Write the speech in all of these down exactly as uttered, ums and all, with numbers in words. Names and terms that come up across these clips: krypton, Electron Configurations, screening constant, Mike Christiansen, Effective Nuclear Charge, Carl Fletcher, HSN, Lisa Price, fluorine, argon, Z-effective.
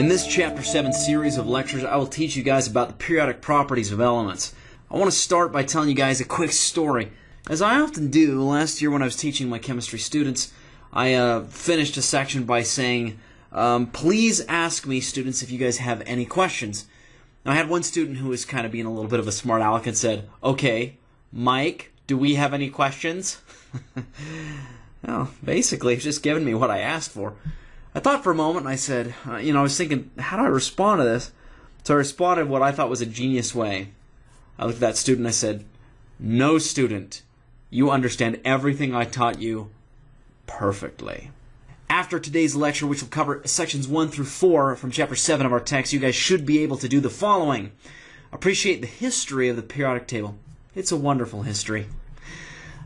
In this Chapter seven series of lectures, I will teach you guys about the periodic properties of elements. I want to start by telling you guys a quick story. As I often do, last year when I was teaching my chemistry students, I uh, finished a section by saying, um, please ask me, students, if you guys have any questions. Now, I had one student who was kind of being a little bit of a smart aleck and said, okay, Mike, do we have any questions? Well, basically, he's just giving me what I asked for. I thought for a moment, and I said, uh, you know, I was thinking, how do I respond to this? So I responded what I thought was a genius way. I looked at that student, and I said, no, student, you understand everything I taught you perfectly. After today's lecture, which will cover sections one through four from Chapter seven of our text, you guys should be able to do the following. Appreciate the history of the periodic table. It's a wonderful history.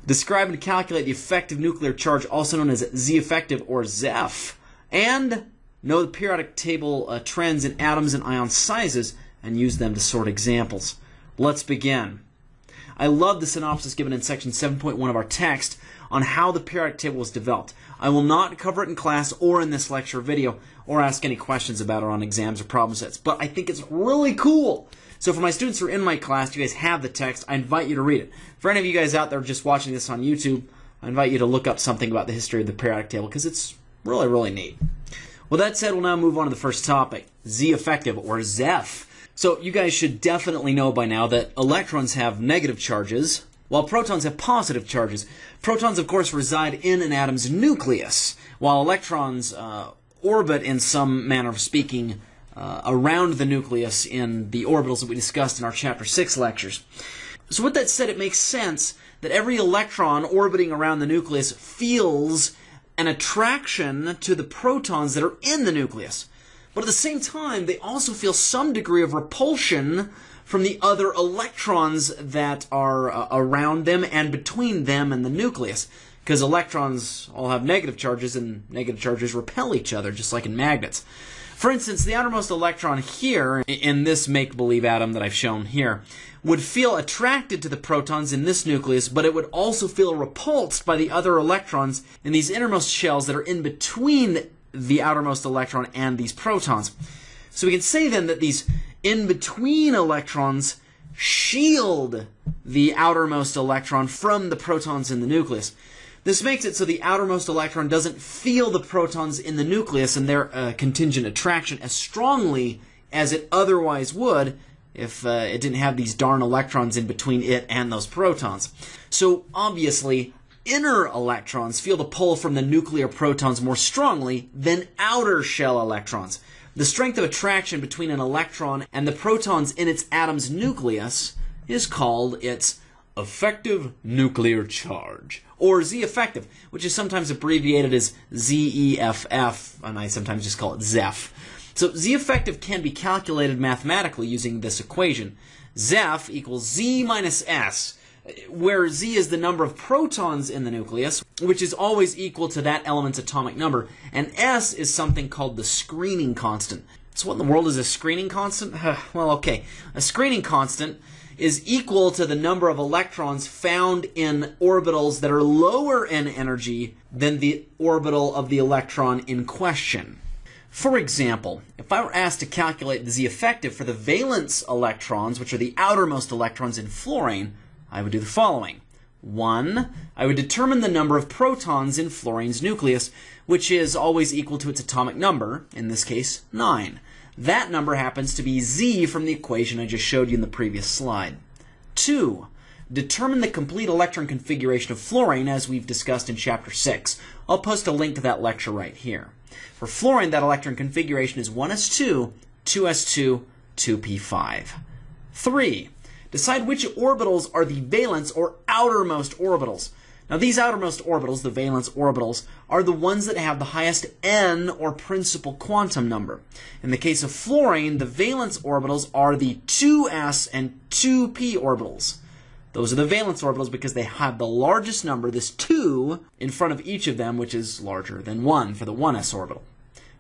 Describe and calculate the effective nuclear charge, also known as Z-effective or Z E F. And know the periodic table uh, trends in atoms and ion sizes and use them to sort examples. Let's begin. I love the synopsis given in section seven point one of our text on how the periodic table was developed. I will not cover it in class or in this lecture video or ask any questions about it on exams or problem sets, but I think it's really cool. So for my students who are in my class, you guys have the text, I invite you to read it. For any of you guys out there just watching this on YouTube, I invite you to look up something about the history of the periodic table because it's really, really neat. Well, that said, we'll now move on to the first topic, Z-effective or Z E F. So you guys should definitely know by now that electrons have negative charges, while protons have positive charges. Protons, of course, reside in an atom's nucleus, while electrons uh, orbit in some manner of speaking uh, around the nucleus in the orbitals that we discussed in our Chapter six lectures. So with that said, it makes sense that every electron orbiting around the nucleus feels an attraction to the protons that are in the nucleus. But at the same time, they also feel some degree of repulsion from the other electrons that are uh, around them and between them and the nucleus, because electrons all have negative charges, and negative charges repel each other, just like in magnets. For instance, the outermost electron here, in this make-believe atom that I've shown here, would feel attracted to the protons in this nucleus, but it would also feel repulsed by the other electrons in these innermost shells that are in between the outermost electron and these protons. So we can say then that these in-between electrons shield the outermost electron from the protons in the nucleus. This makes it so the outermost electron doesn't feel the protons in the nucleus and their uh, contingent attraction as strongly as it otherwise would if uh, it didn't have these darn electrons in between it and those protons. So obviously, inner electrons feel the pull from the nuclear protons more strongly than outer shell electrons. The strength of attraction between an electron and the protons in its atom's nucleus is called its effective nuclear charge, or Z-effective, which is sometimes abbreviated as Z E F F, and I sometimes just call it Z E F. So Z-effective can be calculated mathematically using this equation. Z E F equals Z minus S, where Z is the number of protons in the nucleus, which is always equal to that element's atomic number, and S is something called the screening constant. So what in the world is a screening constant? Well, okay. A screening constant is equal to the number of electrons found in orbitals that are lower in energy than the orbital of the electron in question. For example, if I were asked to calculate the Z-effective for the valence electrons, which are the outermost electrons in fluorine, I would do the following. One, I would determine the number of protons in fluorine's nucleus, which is always equal to its atomic number, in this case, nine. That number happens to be Z from the equation I just showed you in the previous slide. Two, determine the complete electron configuration of fluorine as we've discussed in Chapter six. I'll post a link to that lecture right here. For fluorine, that electron configuration is one S two, two S two, two P five. Three, decide which orbitals are the valence or outermost orbitals. Now these outermost orbitals, the valence orbitals, are the ones that have the highest n or principal quantum number. In the case of fluorine, the valence orbitals are the two S and two P orbitals. Those are the valence orbitals because they have the largest number, this two, in front of each of them, which is larger than one for the one S orbital.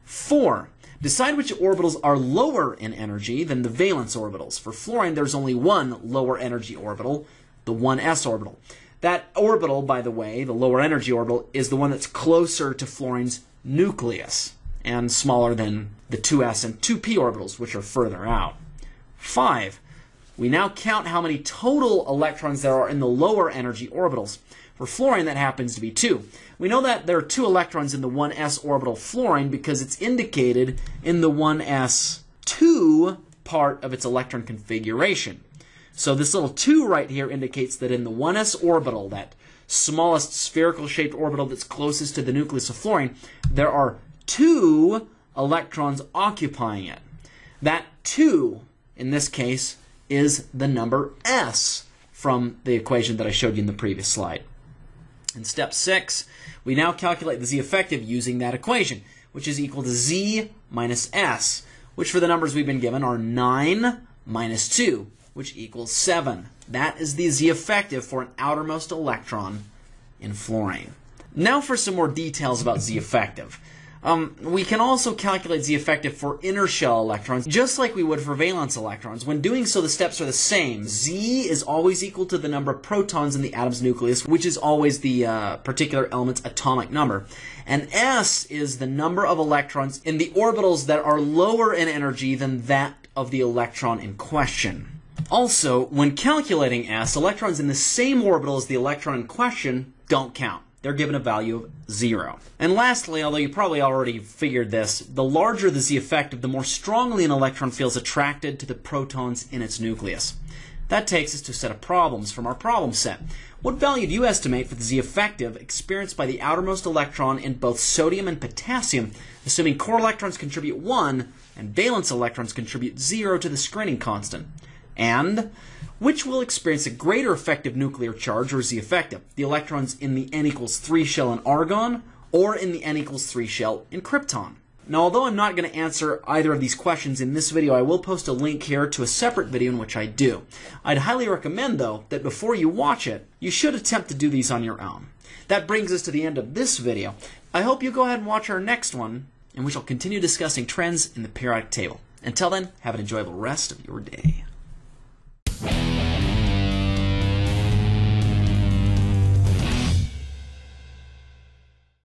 Four, decide which orbitals are lower in energy than the valence orbitals. For fluorine, there's only one lower energy orbital, the one S orbital. That orbital, by the way, the lower energy orbital, is the one that's closer to fluorine's nucleus. and smaller than the two s and two p orbitals, which are further out. Five, we now count how many total electrons there are in the lower energy orbitals. For fluorine, that happens to be two. We know that there are two electrons in the one s orbital fluorine because it's indicated in the one s two part of its electron configuration. So this little two right here indicates that in the one s orbital, that smallest spherical shaped orbital that's closest to the nucleus of fluorine, there are two electrons occupying it. That two, in this case, is the number s from the equation that I showed you in the previous slide. In step six, we now calculate the Z-effective using that equation, which is equal to Z minus S, which for the numbers we've been given are nine minus two, which equals seven. That is the Z-effective for an outermost electron in fluorine. Now for some more details about Z-effective. Um, we can also calculate Z-effective for inner shell electrons, just like we would for valence electrons. When doing so, the steps are the same. Z is always equal to the number of protons in the atom's nucleus, which is always the uh, particular element's atomic number. And S is the number of electrons in the orbitals that are lower in energy than that of the electron in question. Also, when calculating S, electrons in the same orbital as the electron in question don't count. They're given a value of zero. And lastly, although you probably already figured this, the larger the Z-effective, the more strongly an electron feels attracted to the protons in its nucleus. That takes us to a set of problems from our problem set. What value do you estimate for the Z-effective experienced by the outermost electron in both sodium and potassium, assuming core electrons contribute one and valence electrons contribute zero to the screening constant? And which will experience a greater effective nuclear charge, or Z-effective, the electrons in the N equals three shell in argon or in the N equals three shell in krypton? Now, although I'm not going to answer either of these questions in this video, I will post a link here to a separate video in which I do. I'd highly recommend, though, that before you watch it, you should attempt to do these on your own. That brings us to the end of this video. I hope you go ahead and watch our next one, and we shall continue discussing trends in the periodic table. Until then, have an enjoyable rest of your day.